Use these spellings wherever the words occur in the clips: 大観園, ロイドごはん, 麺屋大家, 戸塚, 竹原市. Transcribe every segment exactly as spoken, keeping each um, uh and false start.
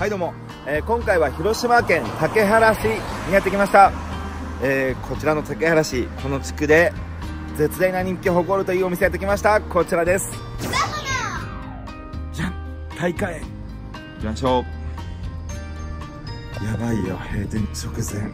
はいどうも、えー、今回は広島県竹原市にやってきました、えー、こちらの竹原市、この地区で絶大な人気を誇るというお店やってきました。こちらです。じゃん、大会行きましょう。やばいよ、閉店直前。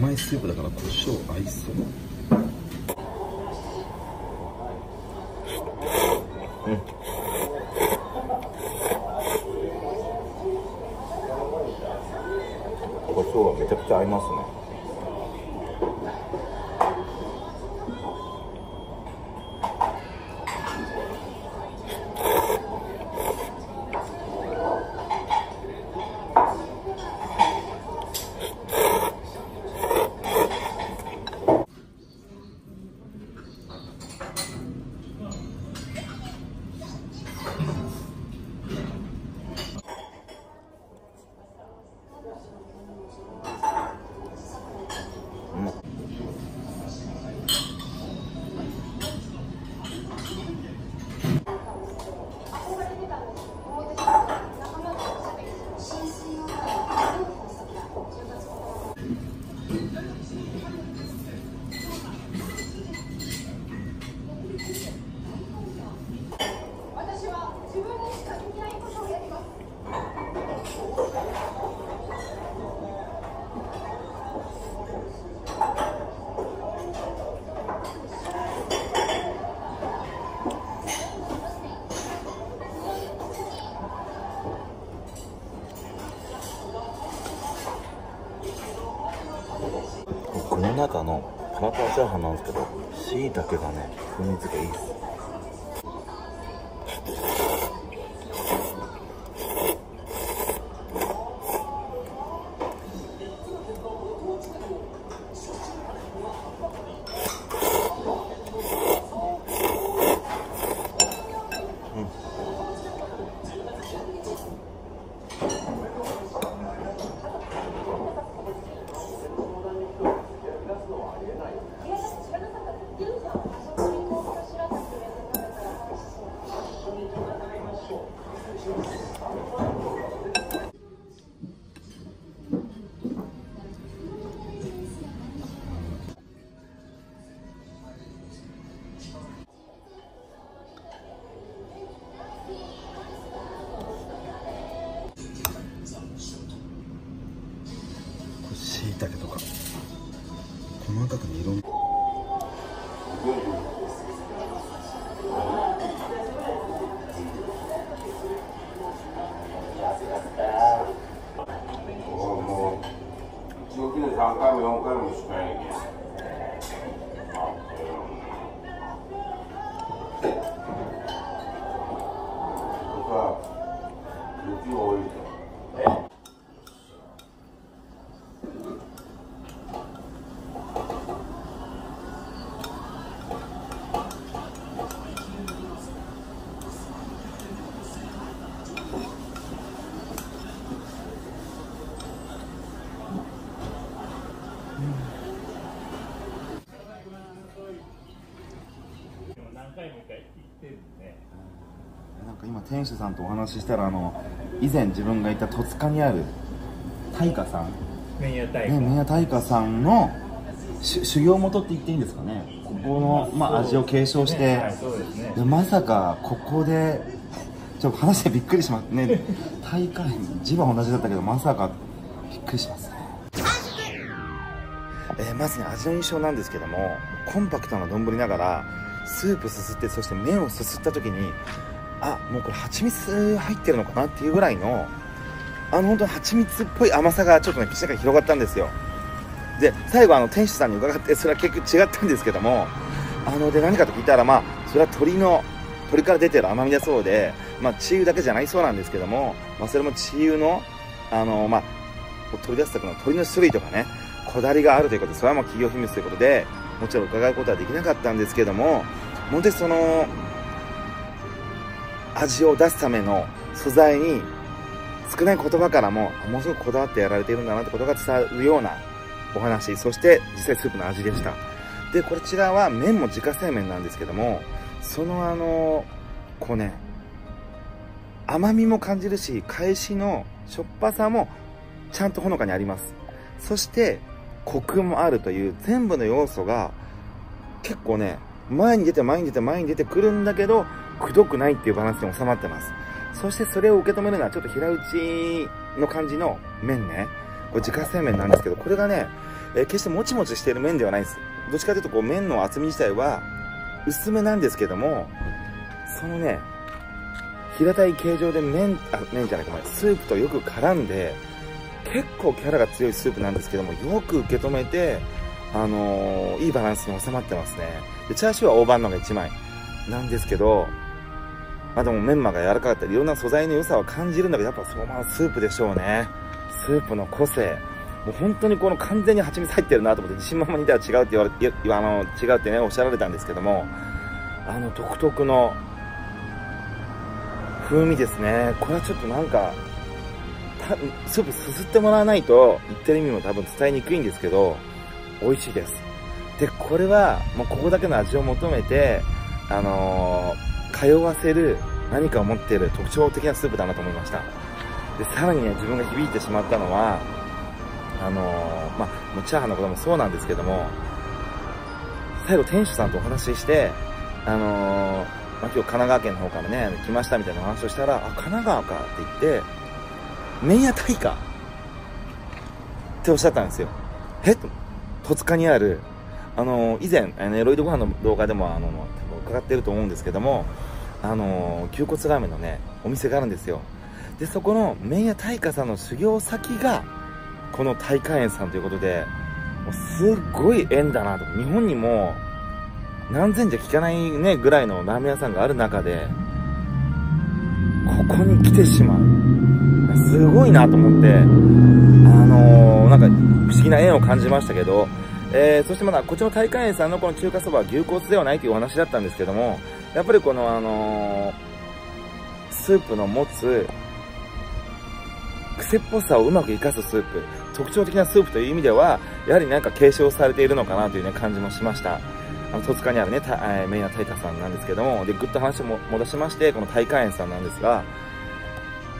甘いスープだから胡椒合いそう。うん。めちゃくちゃ合いますね。チャーハンなんですけど、椎茸がね、風味付けいいっす。だけどか細かくに色々。なんか今店主さんとお話ししたら、あの以前自分がいた戸塚にある大家さん、麺屋大家、ね、麺屋大家さんの修行元って言っていいんですかね、ここの、まあ、味を継承して、ね、はい、そうですね、でまさかここでちょっと話してびっくりしますね大家地は同じだったけど、まさかびっくりしますね。えー、まずね、味の印象なんですけども、コンパクトな丼ながらスープすすって、そして麺をすすった時に、あ、もうこれ蜂蜜入ってるのかなっていうぐらいの、あの本当に蜂蜜っぽい甘さがちょっとね口の中に広がったんですよ。で最後あの店主さんに伺って、それは結局違ったんですけども、あので何かと聞いたら、まあそれは鶏の鶏から出てる甘みだそうで、まあ鶏油だけじゃないそうなんですけども、まあ、それも鶏油のあのまあ取り出す時の鶏の種類とかね、こだわりがあるということで、それはもう企業秘密ということで。もちろん伺うことはできなかったんですけども、本当にその味を出すための素材に少ない言葉からもものすごくこだわってやられているんだなってことが伝わるようなお話、そして実際スープの味でした。でこちらは麺も自家製麺なんですけども、そのあのこうね、甘みも感じるし、返しのしょっぱさもちゃんとほのかにあります。そしてコクもあるという、全部の要素が結構ね、前に出て前に出て前に出てくるんだけど、くどくないっていうバランスに収まってます。そしてそれを受け止めるのはちょっと平打ちの感じの麺ね。これ自家製麺なんですけど、これがね、えー、決してもちもちしている麺ではないです。どっちかというとこう麺の厚み自体は薄めなんですけども、そのね、平たい形状で麺、あ、麺じゃないか、スープとよく絡んで、結構キャラが強いスープなんですけども、よく受け止めて、あのー、いいバランスに収まってますね。でチャーシューは大判のがいちまいなんですけど、まあ、でもメンマが柔らかかったり、いろんな素材の良さは感じるんだけど、やっぱそのままスープでしょうね。スープの個性、もう本当にこの完全に蜂蜜入ってるなと思って、自信満々にでは違うって言われて、あの違うってねおっしゃられたんですけども、あの独特の風味ですね。これはちょっとなんかスープすすってもらわないと言ってる意味も多分伝えにくいんですけど、美味しいです。でこれはもうここだけの味を求めて、あのー、通わせる何かを持っている特徴的なスープだなと思いました。でさらにね、自分が響いてしまったのは、あのー、まあもうチャーハンのこともそうなんですけども、最後店主さんとお話しして、あのー、まあ、今日神奈川県の方からね来ましたみたいな話をしたら、あ、神奈川かって言って、麺屋大家っておっしゃったんですよ。えっと、戸塚にある、あのー、以前、えーね、ロイドご飯の動画でも、あのー、多分伺ってると思うんですけども、あのー、牛骨ラーメンのね、お店があるんですよ。で、そこの麺屋大家さんの修行先が、この大家園さんということで、もうすっごい縁だなと。日本にも何千じゃ聞かないねぐらいのラーメン屋さんがある中で、ここに来てしまう。すごいなと思って、あのー、なんか不思議な縁を感じましたけど、えー、そしてまだこっちの大観園さんのこの中華そばは牛骨ではないというお話だったんですけども、やっぱりこのあのー、スープの持つ癖っぽさをうまく生かすスープ、特徴的なスープという意味では、やはりなんか継承されているのかなという、ね、感じもしました。あの、戸塚にあるね、えー、メイナ大華さんなんですけども、で、ぐっと話をも戻しまして、この大観園さんなんですが、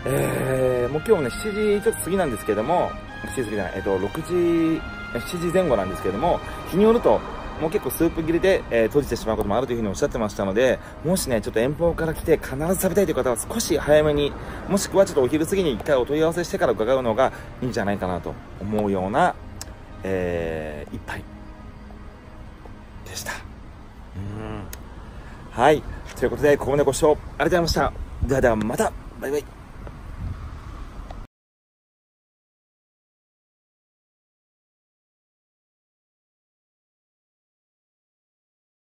えー、もう今日ね、しちじちょっと過ぎなんですけども、しちじ過ぎじゃない、えっと、ろくじ、しちじぜん後なんですけども、日によると、もう結構スープ切りで、えー、閉じてしまうこともあるというふうにおっしゃってましたので、もしね、ちょっと遠方から来て必ず食べたいという方は少し早めに、もしくはちょっとお昼過ぎに一回お問い合わせしてから伺うのがいいんじゃないかなと思うような、えー、一杯でした。うん。はい。ということで、ここまでご視聴ありがとうございました。ではではまた、バイバイ。